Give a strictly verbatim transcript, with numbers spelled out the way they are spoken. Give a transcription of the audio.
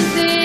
something.